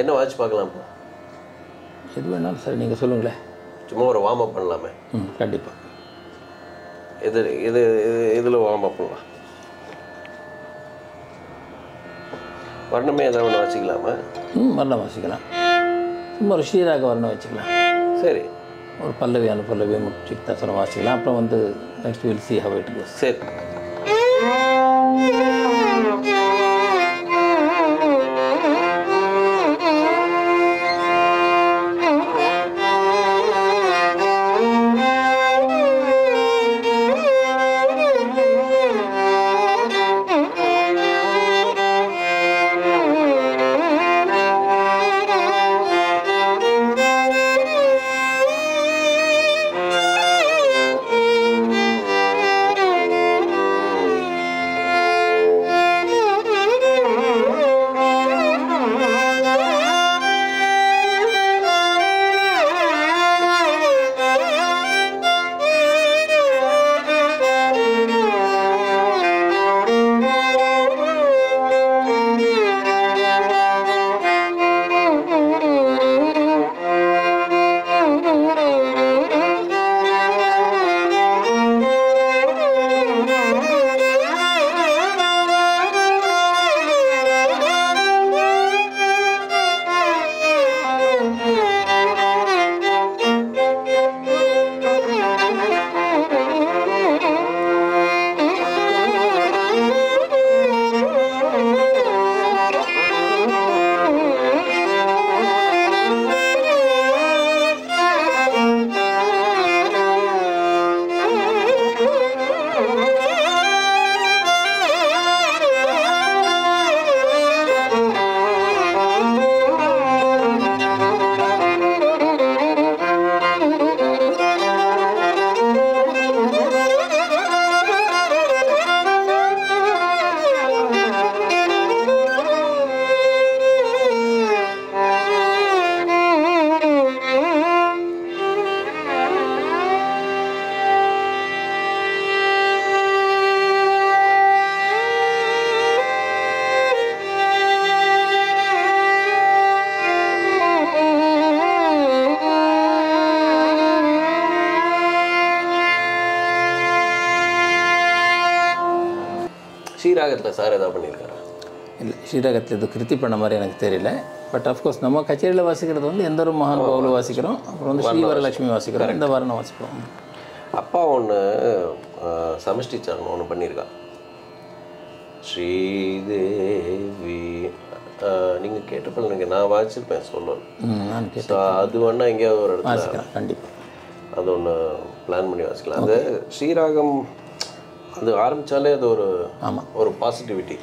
என்ன வாட்ச் பார்க்கலாம் எது வேணாலும் சரி நீங்க சொல்லுங்களே சும்மா ஒரு வார்ம் அப் பண்ணலாமே கண்டிப்பா இது இது இதுல வார்ம் அப் பண்ணலாம் வர்ணமே ஏதாவது ஒன்று வாசிக்கலாமா வர்ணம் வாசிக்கலாம் சும்மா ஒரு ஸ்ரீராக வர்ணம் வச்சுக்கலாம் சரி ஒரு பல்லவி அனுபல்லவி முக்கியத்தா சொன்ன வாசிக்கலாம் அப்புறம் வந்து next will see how it goes சரி Sir, that one is not. Sri Ragatle, that Kriti Pranamari, I know. But of course, Namma Kachirila Vasikar, that one, Yendaru Mahan Bavulu Vasikar, and Sri Varalakshmi Vasikar, and the Varna Vasikar. Appa on Samashti Charan on Panirga. Sri Devi, you get up and na Vasikar Solo. So that one, I get over. Vasikar, Kandi. That one plan money Vasikar. That Sri Ragam. The arm chale or positivity.